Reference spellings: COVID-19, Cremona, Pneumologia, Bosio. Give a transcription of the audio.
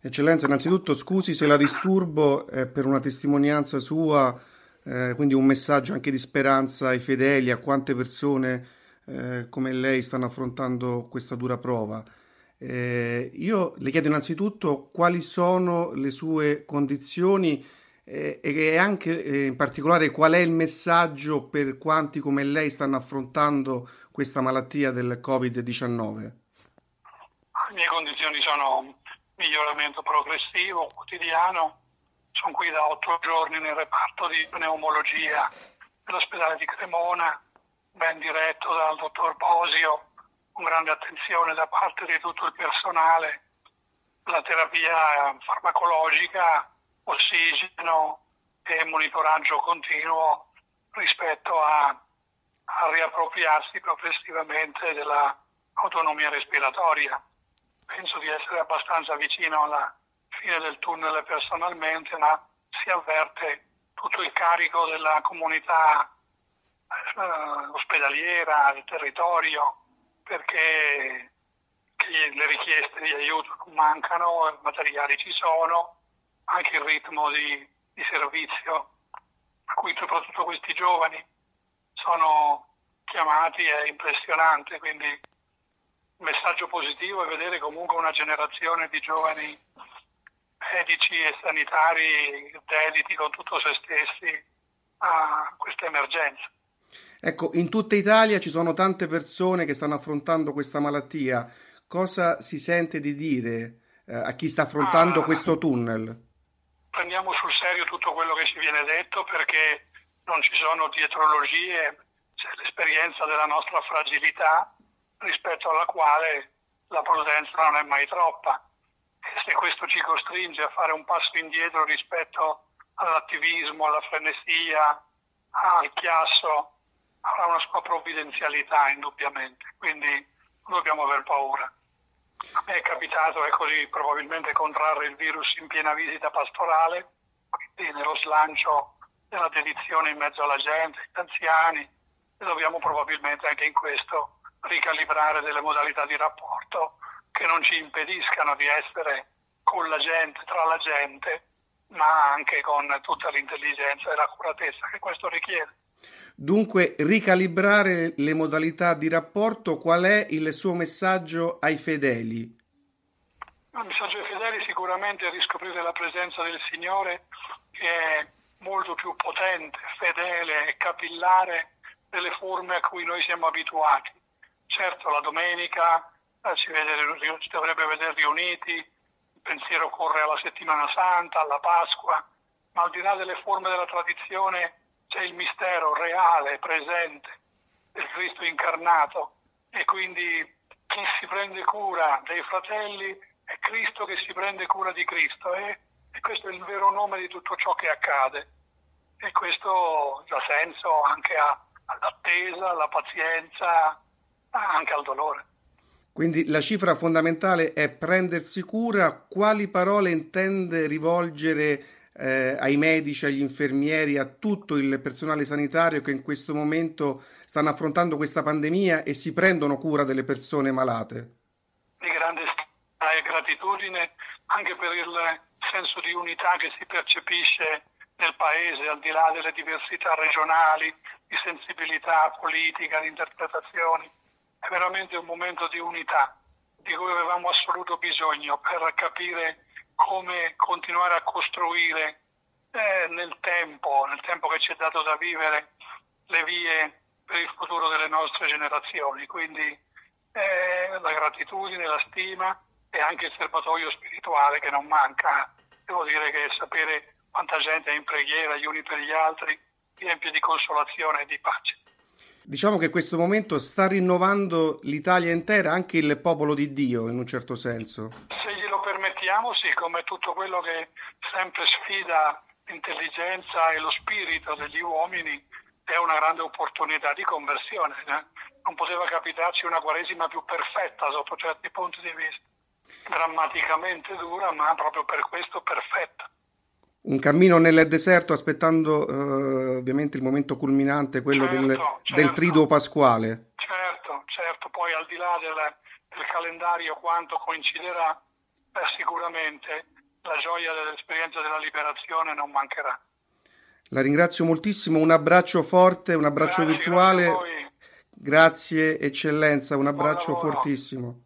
Eccellenza, innanzitutto scusi se la disturbo, per una testimonianza sua, quindi un messaggio anche di speranza ai fedeli, a quante persone come lei stanno affrontando questa dura prova. Io le chiedo innanzitutto quali sono le sue condizioni e anche in particolare qual è il messaggio per quanti come lei stanno affrontando questa malattia del Covid-19. Le mie condizioni sono miglioramento progressivo, quotidiano. Sono qui da 8 giorni nel reparto di pneumologia dell'ospedale di Cremona, ben diretto dal dottor Bosio, con grande attenzione da parte di tutto il personale. La terapia farmacologica, ossigeno e monitoraggio continuo rispetto a riappropriarsi progressivamente dell'autonomia respiratoria. Penso di essere abbastanza vicino alla fine del tunnel personalmente, ma si avverte tutto il carico della comunità ospedaliera, del territorio, perché le richieste di aiuto non mancano, i materiali ci sono, anche il ritmo di servizio a cui soprattutto questi giovani sono chiamati è impressionante, quindi messaggio positivo è vedere comunque una generazione di giovani medici e sanitari dediti con tutto se stessi a questa emergenza. Ecco, in tutta Italia ci sono tante persone che stanno affrontando questa malattia. Cosa si sente di dire a chi sta affrontando questo tunnel? Prendiamo sul serio tutto quello che ci viene detto, perché non ci sono dietrologie, c'è l'esperienza della nostra fragilità, rispetto alla quale la prudenza non è mai troppa, e se questo ci costringe a fare un passo indietro rispetto all'attivismo, alla frenesia, al chiasso, avrà una sua provvidenzialità indubbiamente, quindi non dobbiamo aver paura. A me è capitato, è così, probabilmente contrarre il virus in piena visita pastorale, quindi nello slancio della dedizione in mezzo alla gente, agli anziani, e dobbiamo probabilmente anche in questo ricalibrare delle modalità di rapporto che non ci impediscano di essere con la gente, tra la gente, ma anche con tutta l'intelligenza e l'accuratezza che questo richiede. Dunque, ricalibrare le modalità di rapporto, qual è il suo messaggio ai fedeli? Il messaggio ai fedeli sicuramente è riscoprire la presenza del Signore, che è molto più potente, fedele e capillare delle forme a cui noi siamo abituati. Certo, la domenica ci dovrebbe vedere riuniti, il pensiero corre alla settimana santa, alla Pasqua, ma al di là delle forme della tradizione c'è il mistero reale, presente, del Cristo incarnato, e quindi chi si prende cura dei fratelli è Cristo che si prende cura di Cristo, e questo è il vero nome di tutto ciò che accade, e questo dà senso anche all'attesa, alla pazienza, anche al dolore. Quindi la cifra fondamentale è prendersi cura. Quali parole intende rivolgere ai medici, agli infermieri, a tutto il personale sanitario che in questo momento stanno affrontando questa pandemia e si prendono cura delle persone malate? Di grande stima e gratitudine anche per il senso di unità che si percepisce nel Paese, al di là delle diversità regionali, di sensibilità politica, di interpretazioni. È veramente un momento di unità di cui avevamo assoluto bisogno per capire come continuare a costruire nel tempo che ci è dato da vivere, le vie per il futuro delle nostre generazioni. Quindi la gratitudine, la stima e anche il serbatoio spirituale che non manca. Devo dire che sapere quanta gente è in preghiera gli uni per gli altri riempie di consolazione e di pace. Diciamo che questo momento sta rinnovando l'Italia intera, anche il popolo di Dio in un certo senso. Se glielo permettiamo, sì, come tutto quello che sempre sfida l'intelligenza e lo spirito degli uomini, è una grande opportunità di conversione. Non poteva capitarci una Quaresima più perfetta sotto certi punti di vista. Drammaticamente dura, ma proprio per questo perfetta. Un cammino nel deserto aspettando ovviamente il momento culminante, quello del triduo pasquale. Certo, poi al di là del calendario quanto coinciderà, sicuramente la gioia dell'esperienza della liberazione non mancherà. La ringrazio moltissimo, un abbraccio forte, un abbraccio virtuale. Grazie, eccellenza, un abbraccio fortissimo.